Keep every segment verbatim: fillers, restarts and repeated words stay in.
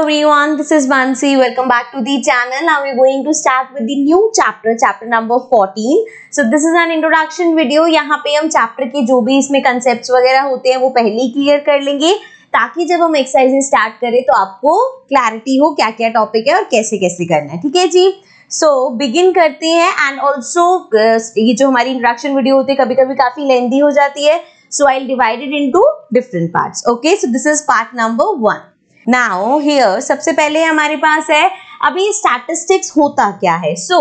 Hello everyone, this is Mansi. Welcome back to the channel. Now we're going to start with the new chapter, chapter number fourteen. So this is an introduction video. यहाँ पे हम chapter के जो भी इसमें concepts वगैरह होते हैं वो पहले clear कर लेंगे ताकि जब हम exercise start करें तो आपको clarity हो क्या क्या topic है और कैसे कैसे करना है. ठीक है जी. So begin करते हैं and also ये जो हमारी introduction video होती है कभी कभी काफी lengthy हो जाती है. So I'll divide it into different parts. Okay, so this is part number one. Now here सबसे पहले हमारे पास है अभी स्टैटिस्टिक्स होता क्या है. सो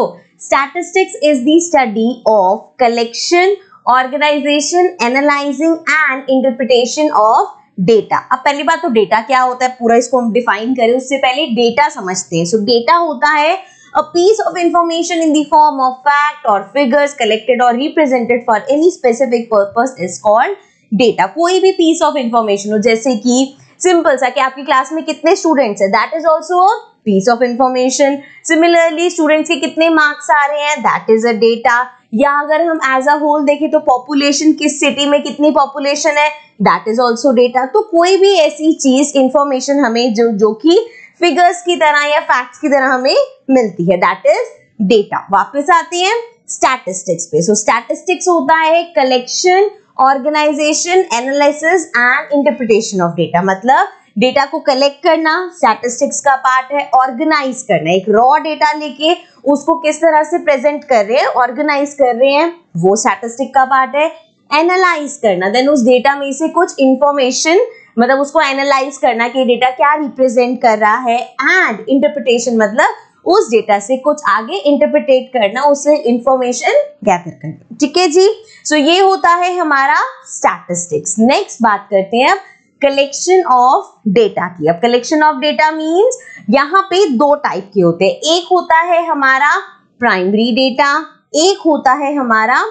statistics is the study of collection organisation analysing and interpretation of data. अब पहली बात तो डेटा क्या होता है पूरा इसको हम डिफाइन करें उससे पहले डेटा समझते हैं. सो so, डेटा होता है a piece of information in the form of fact और फिगर्स कलेक्टेड और represented for any specific purpose is called data. कोई भी पीस ऑफ इंफॉर्मेशन हो जैसे कि सिंपल सा कि आपकी क्लास में कितने स्टूडेंट्स हैं that is also a piece of information. Similarly students के कितने मार्क्स आ रहे हैं दैट इज अ डेटा. या अगर हम एज अ होल देखें तो पॉपुलेशन किस सिटी में कितनी पॉपुलेशन है दैट इज ऑल्सो डेटा. तो कोई भी ऐसी चीज इंफॉर्मेशन हमें जो जो कि फिगर्स की तरह या फैक्ट्स की तरह हमें मिलती है दैट इज डेटा. वापस आते हैं स्टैटिस्टिक्स पे. सो so, स्टैटिस्टिक्स होता है collection organisation analysis and interpretation of data. मतलब डेटा को कलेक्ट करना स्टैटिस्टिक्स का पार्ट है. ऑर्गेनाइज करना एक रॉ डेटा लेके उसको किस तरह से प्रेजेंट कर रहे हैं ऑर्गेनाइज कर रहे हैं वो स्टैटिस्टिक का पार्ट है. एनालाइज करना देन उस डेटा में से कुछ इंफॉर्मेशन मतलब उसको एनालाइज करना कि डेटा क्या रिप्रेजेंट कर रहा है. एंड इंटरप्रिटेशन मतलब उस डेटा से कुछ आगे इंटरप्रिटेट करना उससे इंफॉर्मेशन गैदर करना. ठीक है जी. सो so, ये होता है हमारा स्टैटिस्टिक्स. नेक्स्ट बात करते हैं अब कलेक्शन ऑफ डेटा की. अब कलेक्शन ऑफ डेटा मींस यहाँ पे दो टाइप के होते हैं. एक होता है हमारा प्राइमरी डेटा एक होता है हमारा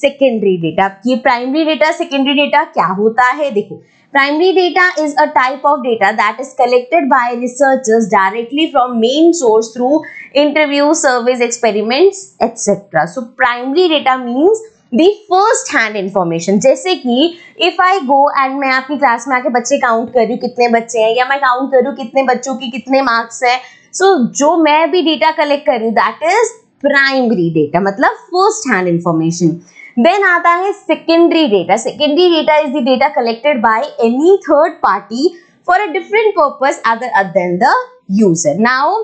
सेकेंडरी डेटा. ये प्राइमरी डेटा सेकेंडरी डेटा क्या होता है देखो. Primary data is a type of data that is collected by researchers directly from main source through interviews, surveys, experiments, et cetera. So primary data means the first-hand information. जैसे कि if I go and मैं आपकी class में आके बच्चे count करूँ कितने बच्चे हैं या मैं काउंट करूँ कितने बच्चों की कितने मार्क्स हैं. So जो मैं भी डेटा कलेक्ट करूँ that is primary data. मतलब first-hand information. देन आता है secondary data. Secondary data is the data collected by any third party for a different purpose other than the user. Now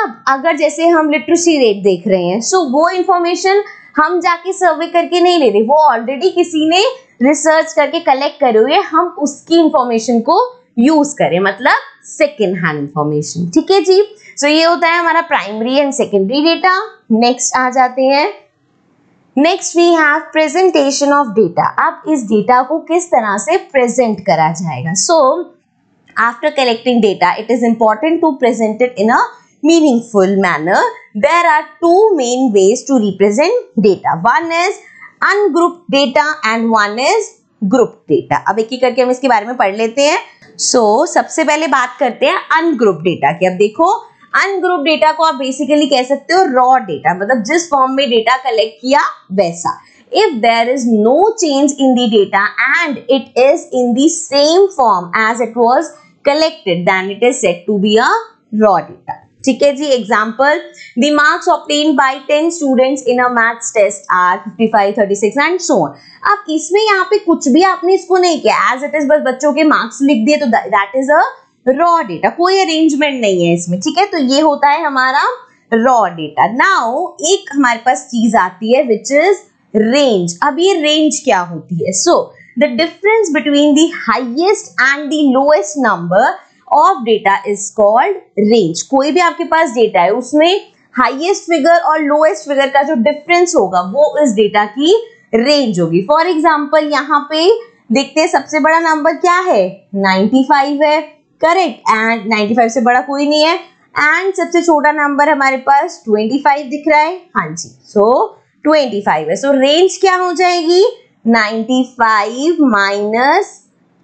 अब अगर जैसे हम लिटरेसी रेट देख रहे हैं सो so वो इंफॉर्मेशन हम जाके सर्वे करके नहीं ले रहे वो ऑलरेडी किसी ने रिसर्च करके कलेक्ट करे हुए हम उसकी इंफॉर्मेशन को यूज करें मतलब सेकेंड हैंड इंफॉर्मेशन. ठीक है जी. सो so ये होता है हमारा primary and secondary data. Next आ जाते हैं next we have presentation of data. अब इस डेटा को किस तरह से प्रेजेंट करा जाएगा. So after collecting data it is important to present it in a meaningful manner. There are two main ways to represent data. One is ungrouped data and one is grouped data. अब एक एक करके हम इसके बारे में पढ़ लेते हैं. सो so, सबसे पहले बात करते हैं अनग्रुप्ड डेटा की. अब देखो अनग्रुप डेटा को आप बेसिकली कह सकते हो रॉ डेटा मतलब जिस फॉर्म में डेटा कलेक्ट किया वैसा. If there is no change in the data and it is in the same form as it was collected then it is said to be a raw data. ठीक है जी. Example the marks obtained by ten students in a maths test are fifty five, thirty six and so on. अब इसमें यहाँ पे कुछ भी आपने इसको नहीं किया एज इट इज बस बच्चों के मार्क्स लिख दिए तो that is a raw data. कोई अरेंजमेंट नहीं है इसमें. ठीक है. तो ये होता है हमारा रॉ डेटा. नाउ एक हमारे पास चीज आती है विच इज रेंज. अब ये रेंज क्या होती है. So the difference between the highest and the lowest number of data is called range. कोई भी आपके पास डेटा है उसमें हाईएस्ट फिगर और लोएस्ट फिगर का जो डिफरेंस होगा वो इस डेटा की रेंज होगी. फॉर एग्जाम्पल यहाँ पे देखते हैं सबसे बड़ा नंबर क्या है नाइन्टी फाइव है करेक्ट एंड नाइन्टी फाइव से बड़ा कोई नहीं है एंड सबसे छोटा नंबर हमारे पास ट्वेंटी फाइव दिख रहा है. हाँ जी. सो so, ट्वेंटी फाइव है. सो so, रेंज क्या हो जाएगी ninety five minus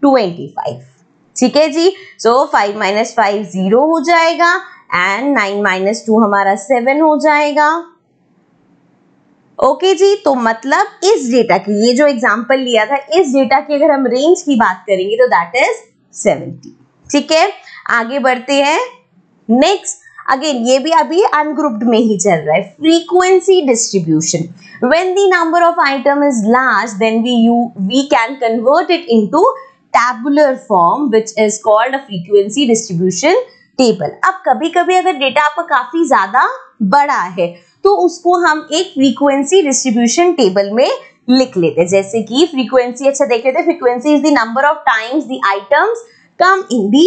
twenty five. ठीक है जी. So so, five minus five zero हो जाएगा एंड नाइन माइनस टू हमारा सेवन हो जाएगा. ओके okay जी. तो मतलब इस डेटा की ये जो एग्जांपल लिया था इस डेटा की अगर हम रेंज की बात करेंगे तो दैट इज सेवेंटी. ठीक है. आगे बढ़ते हैं नेक्स्ट अगेन ये भी अभी अनग्रुप्ड में ही चल रहा है, frequency distribution. When the number of item is large then we you we can convert it into tabular form which is called a frequency distribution table. अब कभी कभी अगर डेटा आपका काफी ज्यादा बड़ा है तो उसको हम एक फ्रीक्वेंसी डिस्ट्रीब्यूशन टेबल में लिख लेते हैं. जैसे कि फ्रीक्वेंसी, अच्छा देख लेते हैं, frequency is the number of times the items come in the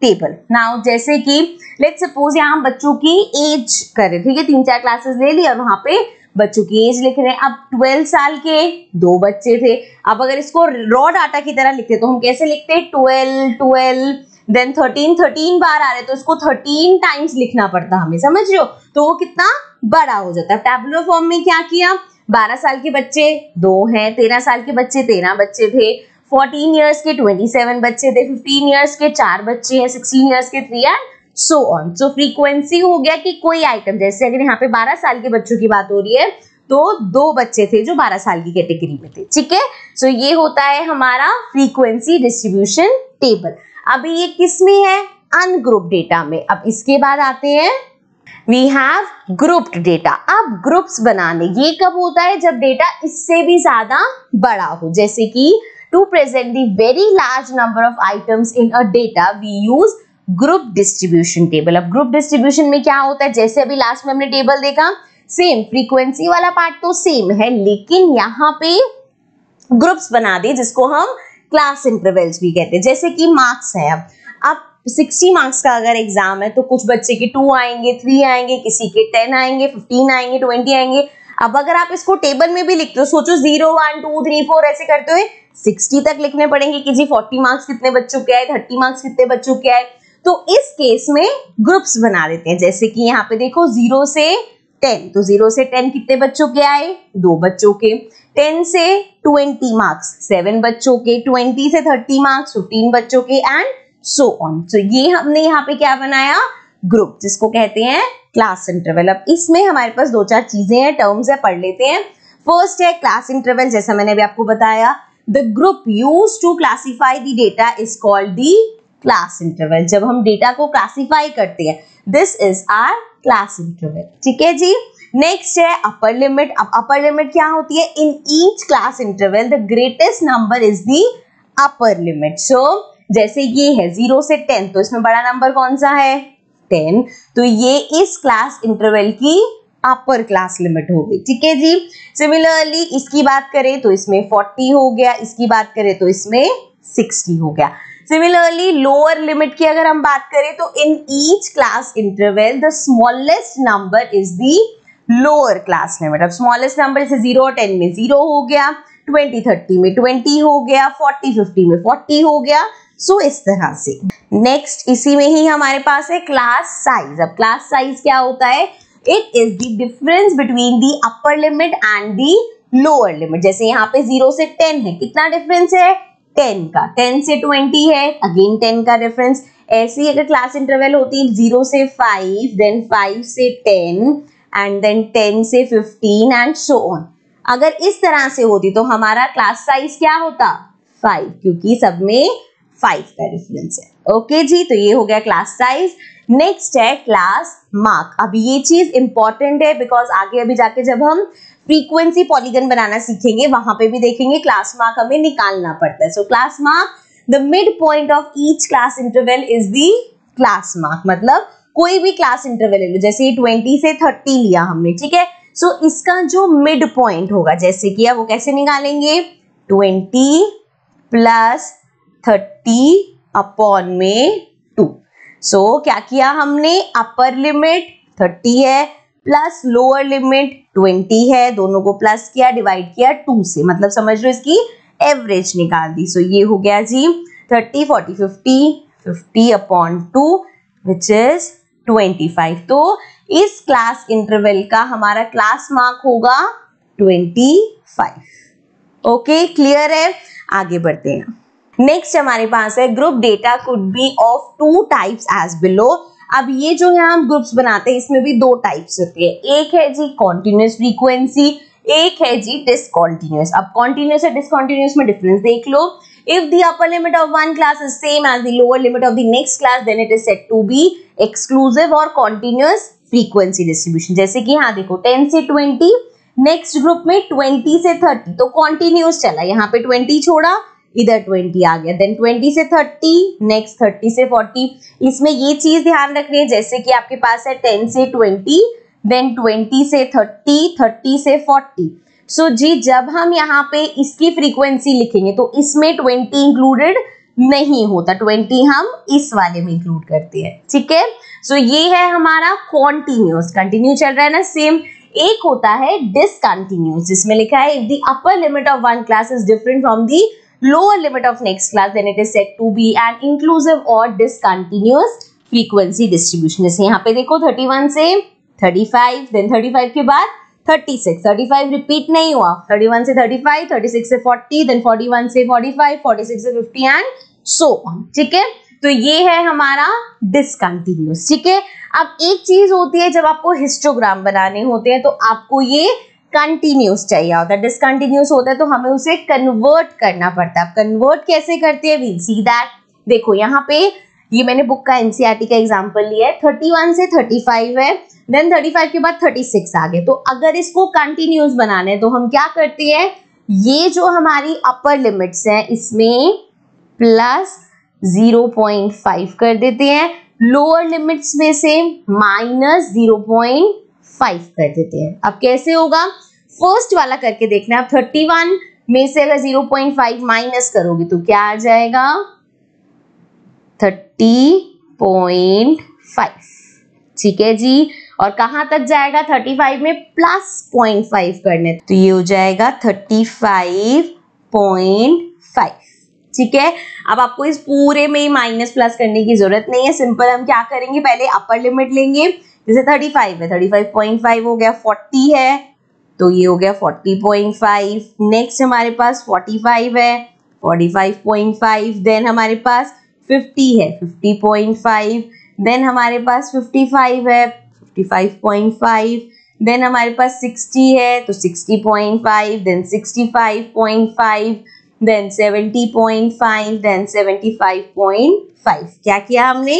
table. Now जैसे कि लेट्स सपोज यहाँ हम बच्चों की एज करें, ठीक है, तीन चार क्लासेस ले ली और वहां पे बच्चों की एज लिख रहे हैं. अब ट्वेल्व साल के दो बच्चे थे. अब अगर इसको रॉ डाटा की तरह लिखते तो हम कैसे लिखते, twelve twelve then thirteen, thirteen बार आ रहे तो इसको थर्टीन टाइम्स लिखना पड़ता हमें, समझ रहे हो, तो वो कितना बड़ा हो जाता है. टैबुलर फॉर्म में क्या किया, बारह साल के बच्चे दो हैं, तेरह साल के बच्चे तेरह बच्चे थे, फोर्टीन ईयर्स के सत्ताईस बच्चे थे, फिफ्टीन ईयर्स के चार बच्चे हैं, सिक्सटीन ईयर्स के three and so on. So frequency हो गया कि कोई आइटम, जैसे अगर यहाँ पे बारह साल के बच्चों की बात हो रही है तो दो बच्चे थे जो बारह साल की कैटेगरी में थे, ठीक है. सो ये होता है हमारा फ्रीक्वेंसी डिस्ट्रीब्यूशन टेबल. अभी ये किस में है, अनग्रुप्ड डेटा में. अब इसके बाद आते हैं वी हैव ग्रुप्ड डेटा. अब ग्रुप्स बनाने, ये कब होता है, जब डेटा इससे भी ज्यादा बड़ा हो. जैसे कि to present the very large number of items in a data we use group distribution table. अब ग्रुप डिस्ट्रीब्यूशन में क्या होता है, जैसे अभी लास्ट में हमने टेबल देखा, सेम फ्रीक्वेंसी वाला पार्ट तो सेम है, लेकिन यहाँ पे ग्रुप्स बना दे जिसको हम क्लास इंटरवल्स भी कहते हैं. जैसे कि मार्क्स है, अब अब साठ मार्क्स का अगर एग्जाम है तो कुछ बच्चे के टू आएंगे, थ्री आएंगे, किसी के टेन आएंगे, फिफ्टीन आएंगे, ट्वेंटी आएंगे. अब अगर आप इसको टेबल में भी लिखते हो, सोचो zero one two three four ऐसे करते हुए साठ तक लिखने पड़ेंगे कि जी चालीस मार्क्स कितने बच्चों के आए, तीस मार्क्स कितने बच्चों के आए. तो इस केस में ग्रुप्स बना देते हैं. जैसे कि यहाँ पे देखो जीरो से टेन, तो जीरो से टेन कितने बच्चों के आए, दो बच्चों के. टेन से ट्वेंटी मार्क्स, सेवन बच्चों के. ट्वेंटी से थर्टी मार्क्स, फिफ्टीन बच्चों के एंड सो ऑन. सो ये हमने यहाँ पे क्या बनाया, ग्रुप, जिसको कहते हैं क्लास इंटरवल. अब इसमें हमारे पास दो चार चीजें हैं, टर्म्स है, पढ़ लेते हैं. फर्स्ट है क्लास इंटरवल, जैसा मैंने अभी आपको बताया. The group use to classify the data is called the class interval. जब हम डेटा को क्लासीफाई करते हैं, this is our class interval, ठीक है जी. नेक्स्ट है अपर लिमिट. अब अपर लिमिट क्या होती है, in each class interval the greatest number is the upper limit. So जैसे ये है जीरो से टेन, तो इसमें बड़ा नंबर कौन सा है, टेन, तो ये इस क्लास इंटरवल की अपर क्लास लिमिट हो गई, ठीक है जी. सिमिलरली इसकी बात करें तो इसमें फोर्टी हो गया, इसकी बात करें तो इसमें सिक्सटी हो गया. सिमिलरली लोअर लिमिट की अगर हम बात करें तो in each class interval the smallest number is the lower class limit. अब स्मॉलेस्ट नंबर से जीरो और टेन में जीरो हो गया, ट्वेंटी थर्टी में ट्वेंटी हो गया, फोर्टी फिफ्टी में फोर्टी हो गया, सो so इस तरह से. नेक्स्ट इसी में ही हमारे पास है क्लास साइज. अब क्लास साइज क्या होता है, it is the difference between the upper limit and the lower limit. जैसे यहाँ पे जीरो से टेन है, कितना डिफरेंस है, टेन का. टेन से ट्वेंटी है, अगेन टेन का डिफरेंस. ऐसी अगर क्लास इंटरवल होती जीरो से फाइव, देन फाइव से टेन एंड देन टेन से फिफ्टीन एंड सो ऑन. अगर इस तरह से होती तो हमारा क्लास साइज क्या होता, फाइव, क्योंकि सब में फाइव का डिफरेंस है. ओके जी, तो ये हो गया क्लास साइज. नेक्स्ट है क्लास मार्क. अब ये चीज इंपॉर्टेंट है बिकॉज आगे अभी जाके जब हम फ्रीक्वेंसी पॉलीगन बनाना सीखेंगे वहां पे भी देखेंगे क्लास मार्क हमें निकालना पड़ता है. So class mark, the mid point of each class interval is the class mark. मतलब कोई भी क्लास इंटरवल ले लो, जैसे ट्वेंटी से थर्टी लिया हमने, ठीक है. सो so, इसका जो मिड पॉइंट होगा, जैसे कि वो कैसे निकालेंगे, ट्वेंटी प्लस थर्टी अपॉन में टू. सो क्या किया हमने, अपर लिमिट थर्टी है प्लस लोअर लिमिट ट्वेंटी है, दोनों को प्लस किया, डिवाइड किया टू से, मतलब समझ लो इसकी एवरेज निकाल दी. सो so, ये हो गया जी thirty, forty, fifty, fifty upon two which is twenty five. तो इस क्लास इंटरवल का हमारा क्लास मार्क होगा ट्वेंटी फाइव. ओके, क्लियर है, आगे बढ़ते हैं. नेक्स्ट हमारे पास है group data could be of two types as below. अब ये जो यहाँ हम ग्रुप्स बनाते हैं इसमें भी दो टाइप्स होते हैं. एक है जी कॉन्टिन्यूस फ्रीक्वेंसी, एक है जी डिसकॉन्टिन्यूअस। अब कॉन्टिन्यूअस या डिसकॉन्टिन्यूअस में डिफरेंस देख लो। If the upper limit of one class is same as the lower limit of the next class, then it is said to be exclusive or continuous frequency distribution। जैसे कि यहाँ देखो ten से twenty, next group में twenty से thirty, तो continuous चला, यहाँ पे ट्वेंटी छोड़ा, इधर ट्वेंटी आ गया, देन ट्वेंटी से थर्टी, नेक्स्ट थर्टी से फोर्टी। इसमें ये चीज ध्यान रखनी है जैसे कि आपके पास है टेन से ट्वेंटी, देन ट्वेंटी से थर्टी, थर्टी से फोर्टी। सो so, जी जब हम यहाँ पे इसकी फ्रीक्वेंसी लिखेंगे तो इसमें ट्वेंटी इंक्लूडेड नहीं होता, ट्वेंटी हम इस वाले में इंक्लूड करते हैं, ठीक है। सो so, ये है हमारा कॉन्टिन्यूस, कंटिन्यू चल रहा है ना सेम। एक होता है डिसकंटिन्यूस जिसमें लिखा है if the upper limit of one class is different from the lower limit of next class then it is said to be an inclusive और डिसकंटिन्यूस फ्रीक्वेंसी डिस्ट्रीब्यूशन। जैसे यहाँ पे देखो थर्टी वन से thirty five, then thirty five के बाद thirty six, thirty five repeat नहीं हुआ, थर्टी वन से थर्टी फाइव, थर्टी सिक्स से फोर्टी, देन फोर्टी वन से फोर्टी फाइव, फोर्टी सिक्स से फिफ्टी एंड सो ऑन, ठीक है। तो ये है हमारा डिसकंटिन्यूस, ठीक है। अब एक चीज होती है जब आपको हिस्टोग्राम बनाने होते हैं तो आपको ये कंटिन्यूस चाहिए होता है, डिसकंटिन्यूस होता है तो हमें उसे कन्वर्ट करना पड़ता है। कन्वर्ट कैसे करते हैं, वी सी दैट। देखो यहाँ पे ये मैंने बुक का एनसीईआरटी का एग्जांपल लिया है, थर्टी वन से थर्टी फाइव है, देन थर्टी फाइव के बाद थर्टी सिक्स आ गए। तो अगर इसको कंटिन्यूस बनाना है तो हम क्या करते हैं, ये जो हमारी अपर लिमिट्स हैं इसमें प्लस ज़ीरो पॉइंट फाइव कर देते हैं, लोअर लिमिट्स में से माइनस ज़ीरो पॉइंट फाइव कर देते हैं। अब कैसे होगा, फर्स्ट वाला करके देखना है। अब थर्टी वन में से अगर ज़ीरो पॉइंट फाइव माइनस करोगे तो क्या आ जाएगा, थर्टी पॉइंट फाइव, ठीक है जी। और कहाँ तक जाएगा, थर्टी फाइव में प्लस ज़ीरो पॉइंट फाइव करने, तो ये हो जाएगा थर्टी फाइव पॉइंट फाइव, ठीक है। अब आपको इस पूरे में ही माइनस प्लस करने की जरूरत नहीं है, सिंपल हम क्या करेंगे, पहले अपर लिमिट लेंगे, जैसे थर्टी फाइव है, थर्टी फाइव पॉइंट फाइव हो गया, फोर्टी है तो ये हो गया फोर्टी पॉइंट फाइव, नेक्स्ट हमारे पास फोर्टी फाइव है, forty five point five, then हमारे पास फिफ्टी है, फिफ्टी पॉइंट फाइव, देन हमारे पास फिफ्टी फाइव है, fifty five point five, then हमारे पास सिक्सटी है तो sixty point five, then sixty five point five, then seventy point five, then seventy five point five. क्या किया हमने,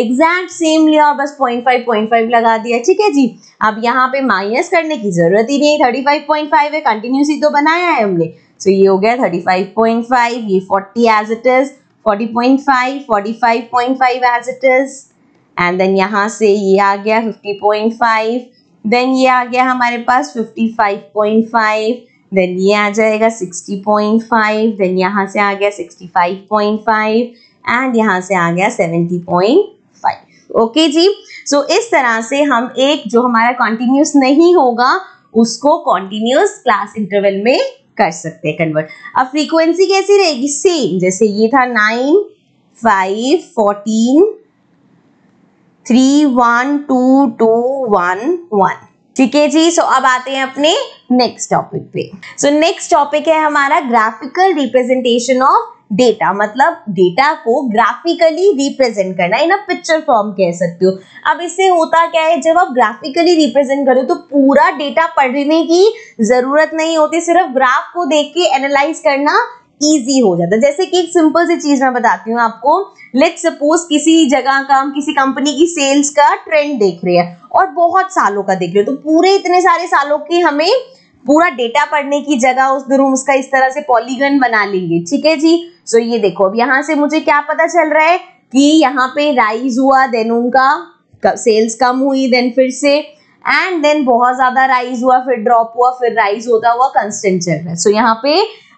एग्जैक्ट सेम लिया और बस zero point five point five लगा दिया, ठीक है जी। अब यहाँ पे माइनस करने की जरूरत ही नहीं, थर्टी फाइव पॉइंट फाइव है, कंटिन्यूसली तो बनाया है हमने, सो so ये हो गया थर्टी फाइव पॉइंट फाइव, ये forty as it is, forty point five, forty five point five as it is, and then यहाँ से ये आ गया फिफ्टी पॉइंट फाइव, then ये आ गया हमारे पास fifty five point five, then ये आ जाएगा सिक्सटी पॉइंट फाइव, then यहाँ से आ गया sixty five point five and यहाँ से आ गया सेवेंटी पॉइंट फाइव, ओके जी। सो so, इस तरह से हम एक जो हमारा कॉन्टिन्यूस नहीं होगा उसको कॉन्टिन्यूस क्लास इंटरवल में कर सकते हैं कन्वर्ट। अब फ्रीक्वेंसी कैसी रहेगी, सेम जैसे ये था nine five fourteen three one two two one one, ठीक है जी। सो so, अब आते हैं अपने नेक्स्ट टॉपिक पे। सो नेक्स्ट टॉपिक है हमारा ग्राफिकल रिप्रेजेंटेशन ऑफ डेटा, मतलब डेटा को ग्राफिकली रिप्रेजेंट करना इन अ पिक्चर फॉर्म कह सकते हो। अब इससे होता क्या है, जब आप ग्राफिकली रिप्रेजेंट करो तो पूरा डेटा पढ़ने की जरूरत नहीं होती, सिर्फ ग्राफ को देख के एनालाइज करना इजी हो जाता है। जैसे कि एक सिंपल सी चीज मैं बताती हूँ आपको, लेट्स सपोज किसी जगह का, हम किसी कंपनी की सेल्स का ट्रेंड देख रहे हैं और बहुत सालों का देख रहे हो, तो पूरे इतने सारे सालों के हमें पूरा डेटा पढ़ने की जगह उस रूम उसका इस तरह से पॉलीगन बना लेंगे, ठीक है जी। सो so, ये देखो अब यहाँ से मुझे क्या पता चल रहा है कि यहाँ पे राइज हुआ, देन उनका सेल्स कम हुई, देन फिर से एंड देन बहुत ज्यादा राइज हुआ, फिर ड्रॉप हुआ, फिर राइज होता हुआ कंस्टेंट चल रहा है। सो यहाँ पे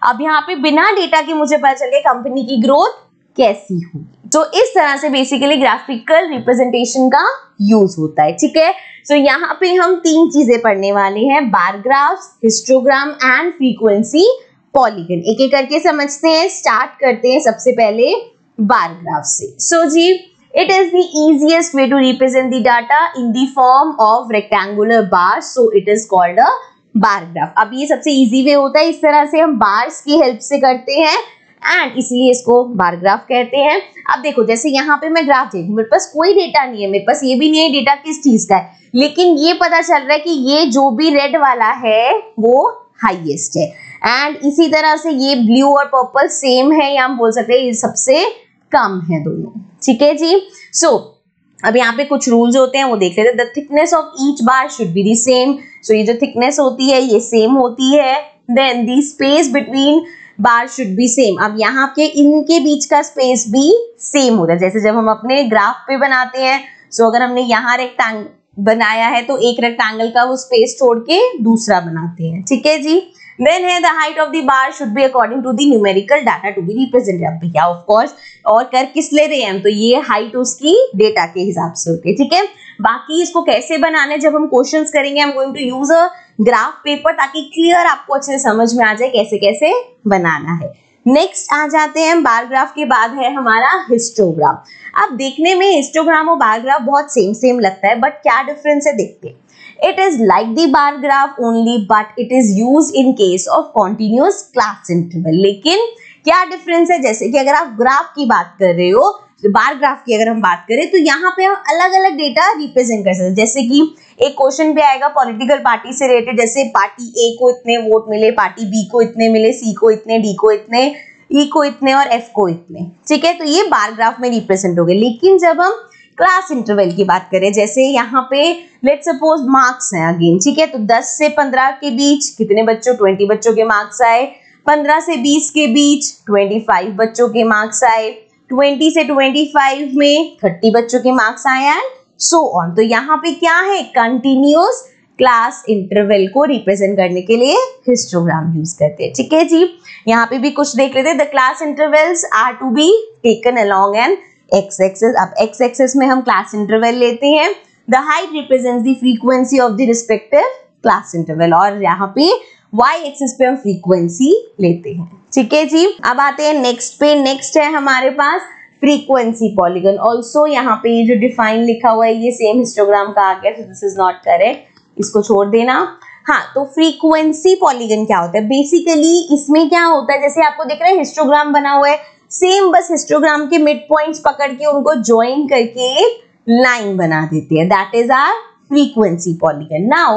अब यहाँ पे बिना डेटा के मुझे पता चल गया कंपनी की ग्रोथ कैसी होगी। तो इस तरह से बेसिकली ग्राफिकल रिप्रेजेंटेशन का यूज होता है, ठीक है। सो so, यहाँ पे हम तीन चीजें पढ़ने वाले हैं, bar graphs, histogram and frequency polygon. एक एक करके समझते हैं। स्टार्ट करते हैं सबसे पहले बार ग्राफ से। सो so, जी it is the easiest way to represent the data in the form of rectangular bars, so it is called a bar graph. अब ये सबसे इजी वे होता है, इस तरह से हम बार्स की हेल्प से करते हैं एंड इसीलिए इसको बार ग्राफ कहते हैं। अब देखो जैसे यहाँ पे मैं ग्राफ देखूँ, मेरे पास कोई डेटा नहीं है, मेरे पास ये भी नहीं है डेटा किस चीज का है, लेकिन ये पता चल रहा है कि ये जो भी रेड वाला है वो हाईएस्ट है, एंड इसी तरह से ये ब्लू और पर्पल सेम है या हम बोल सकते हैं ये सबसे कम है दोनों। ठीक है जी। सो so, अब यहाँ पे कुछ रूल्स होते हैं वो देख लेते हैं। The thickness of each bar should be the same, so ये जो थिकनेस होती है ये सेम होती है। Then the space between bar should be same, अब यहाँ के इनके बीच का स्पेस भी सेम होता है, जैसे जब हम अपने ग्राफ पे बनाते हैं। सो so, अगर हमने यहाँ रेक्टेंगल बनाया है तो एक रेक्टेंगल का वो स्पेस छोड़ के दूसरा बनाते हैं। ठीक है जी। देन है the height of the bar should be according to the numerical data to be represented, अब भैया ऑफ कोर्स और कर किस ले रहे हैं हम, तो ये हाइट उसकी डेटा के हिसाब से होती है। ठीक है। बाकी इसको कैसे बनाना है जब हम क्वेश्चंस करेंगे, I am going to use a graph paper ताकि क्लियर आपको अच्छे से समझ में आ जाए कैसे कैसे बनाना है। नेक्स्ट आ जाते हैं बार ग्राफ के बाद है हमारा हिस्टोग्राम। अब देखने में हिस्टोग्राम और बार ग्राफ बहुत सेम सेम लगता है, बट क्या डिफरेंस है देखते हैं। It is like the bar graph only but it is used in case of continuous class interval, लेकिन क्या डिफरेंस है, जैसे कि अगर आप ग्राफ की बात कर रहे हो, बार ग्राफ की अगर हम बात करें तो यहाँ पे हम अलग अलग डेटा रिप्रेजेंट कर सकते हैं। जैसे कि एक क्वेश्चन भी आएगा पॉलिटिकल पार्टी से रिलेटेड, जैसे पार्टी ए को इतने वोट मिले, पार्टी बी को इतने मिले, सी को इतने, डी को इतने, ई को इतने और एफ को इतने। ठीक है, तो ये बार ग्राफ में रिप्रेजेंट हो गए। लेकिन जब हम क्लास इंटरवल की बात करें, जैसे यहाँ पे लेट्स सपोज मार्क्स हैं अगेन। ठीक है, तो दस से पंद्रह के बीच कितने बच्चों, ट्वेंटी बच्चों के मार्क्स आए, पंद्रह से बीस के बीच ट्वेंटी फाइव बच्चों के मार्क्स आए, ट्वेंटी से ट्वेंटी फाइव में थर्टी बच्चों के मार्क्स आए एंड सो ऑन। तो यहाँ पे क्या है, कंटिन्यूअस क्लास इंटरवल को रिप्रेजेंट करने के लिए हिस्टोग्राम यूज करते हैं। ठीक है जी। यहाँ पे भी कुछ देख लेते हैं। The class intervals are to be taken along an x axis, अब एक्स एक्सेस में हम क्लास इंटरवल लेते हैं। The height represents the frequency of the respective class interval, और यहाँ पे वाई एक्सिस पे हम फ्रीक्वेंसी लेते हैं। ठीक है जी। अब आते हैं नेक्स्ट पे। नेक्स्ट है हमारे पास फ्रीक्वेंसी पॉलीगन। ऑल्सो यहाँ पे ये जो डिफाइन लिखा हुआ है ये सेम हिस्टोग्राम का आ गया, so this is not correct, इसको छोड़ देना। हाँ, तो फ्रीक्वेंसी पॉलीगन क्या होता है, बेसिकली इसमें क्या होता है, जैसे आपको देख रहे हैं हिस्टोग्राम बना हुआ है सेम, बस हिस्टोग्राम के मिड पॉइंट्स पकड़ के उनको ज्वाइन करके एक लाइन बना देती है, that is our frequency polygon. Now,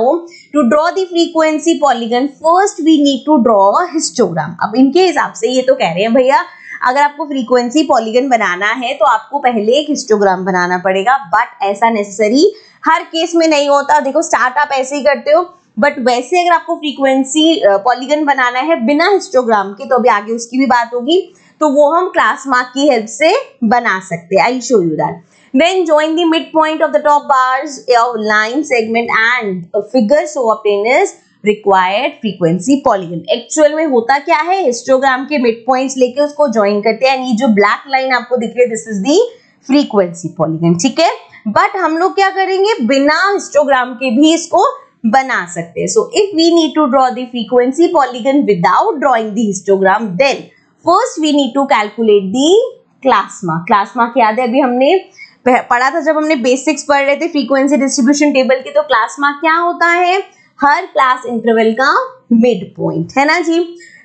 to draw the frequency polygon, first we need to draw a histogram. अब इनके हिसाब से ये तो कह रहे हैं भैया अगर आपको frequency polygon बनाना है तो आपको पहले एक histogram बनाना पड़ेगा, but ऐसा necessary हर केस में नहीं होता। देखो स्टार्ट आप ऐसे ही करते हो, बट वैसे अगर आपको frequency polygon बनाना है बिना histogram के, तो अभी आगे उसकी भी बात होगी, तो वो हम क्लास मार्क की हेल्प से बना सकते हैं। I show you that. Then join the midpoint of the top bars of line segment and a figure so obtain is required frequency polygon. Actual में होता क्या है, हिस्टोग्राम के मिड पॉइंट्स लेके उसको ज्वाइन करते हैं, ये जो ब्लैक लाइन आपको दिख रही है this is the frequency polygon. ठीक है, बट हम लोग क्या करेंगे, बिना हिस्टोग्राम के भी इसको बना सकते हैं। So if we need to draw the frequency polygon without drawing the histogram, then first we need to calculate the class mark. Class mark याद है अभी हमने पढ़ा था जब हमने बेसिक्स पढ़ रहे थे फ्रीक्वेंसी डिस्ट्रीब्यूशन टेबल के, तो क्लास मार्क क्या होता है, हर क्लास इंटरवल का मिड पॉइंट है ना जी।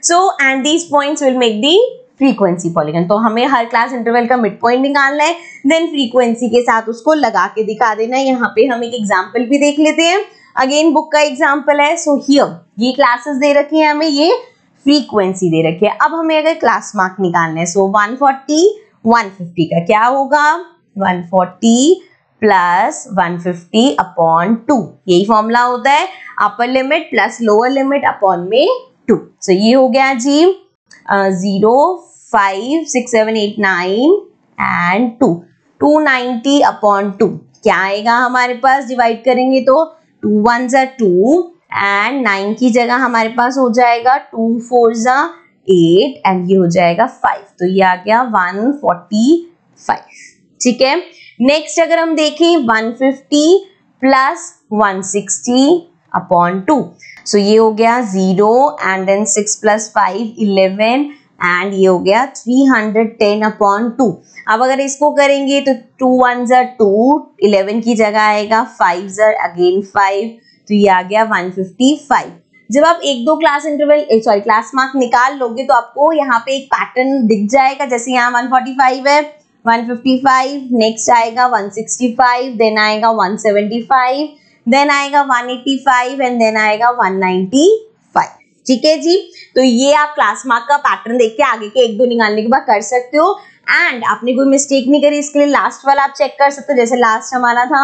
So and these points will make the frequency polygon. तो हमें हर क्लास इंटरवल का मिड पॉइंट निकालना है, देन फ्रीक्वेंसी के साथ उसको लगा के दिखा देना है। यहाँ पे हम एक एग्जाम्पल भी देख लेते हैं, अगेन बुक का एग्जाम्पल है। सो so हियर ये क्लासेस दे रखी है हमें, ये फ्रीक्वेंसी दे रखी है। अब हमें अगर क्लास मार्क निकालना है, so one forty one fifty का क्या होगा, one forty plus one fifty upon two, यही फॉर्मूला होता है, upper limit plus lower limit upon में टू। सो ये हो गया जी zero five six seven eight nine and two, two ninety upon two क्या आएगा हमारे पास, डिवाइड करेंगे तो टू वन जा टू एंड नाइन की जगह हमारे पास हो जाएगा टू फोर जा एट एंड ये हो जाएगा फाइव, तो ये आ गया वन फोर्टी फाइव। ठीक है। नेक्स्ट अगर हम देखें one fifty plus one sixty upon two, so ये हो गया zero and then six plus five eleven and ये हो गया three hundred ten upon two. अब अगर इसको करेंगे तो टू वन जर टू, इलेवन की जगह आएगा फाइव जर अगेन फाइव, तो ये आ गया वन फिफ्टी फाइव। जब आप एक दो class interval sorry class mark निकाल लोगे तो आपको यहाँ पे एक पैटर्न दिख जाएगा। जैसे यहाँ वन फोर्टी फाइव है, वन फिफ्टी फाइव, नेक्स्ट आएगा वन सिक्सटी फाइव, देन आएगा वन सेवेंटी फाइव, देन आएगा one eighty five and then आएगा वन नाइंटी फाइव। ठीक है जी, तो ये आप क्लास मार्क का पैटर्न देख के आगे के एक दो निकालने के बाद कर सकते हो। एंड आपने कोई मिस्टेक नहीं करी इसके लिए लास्ट वाला आप चेक कर सकते हो। जैसे लास्ट हमारा था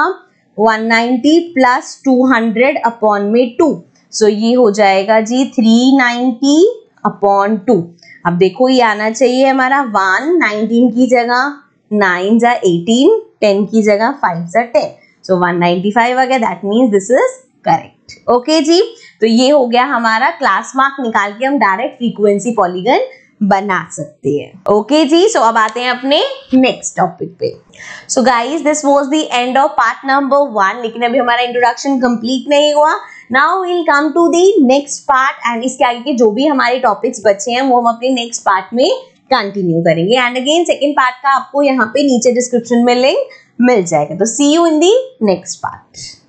one ninety plus two hundred upon में टू, सो ये हो जाएगा जी थ्री नाइंटी अपॉन टू। अब देखो ये आना चाहिए हमारा वन, नाइंटीन की जगह नाइन जा एटीन, टेन की जगह फाइव जा ten, so one ninety five आ गया। That means this is correct. Okay जी, तो ये हो गया हमारा क्लास मार्क निकाल के हम डायरेक्ट फ्रीक्वेंसी पॉलीगन बना सकते हैं। ओके जी, सो अब आते हैं अपने नेक्स्ट टॉपिक पे। So guys, this was the end of part number one, लेकिन अभी हमारा इंट्रोडक्शन कंप्लीट नहीं हुआ। Now we will come to the next part and इसके आगे के जो भी हमारे टॉपिक्स बचे हैं वो हम अपने नेक्स्ट पार्ट में कंटिन्यू करेंगे। एंड अगेन सेकेंड पार्ट का आपको यहाँ पे नीचे डिस्क्रिप्शन में लिंक मिल जाएगा। तो see you in the next part.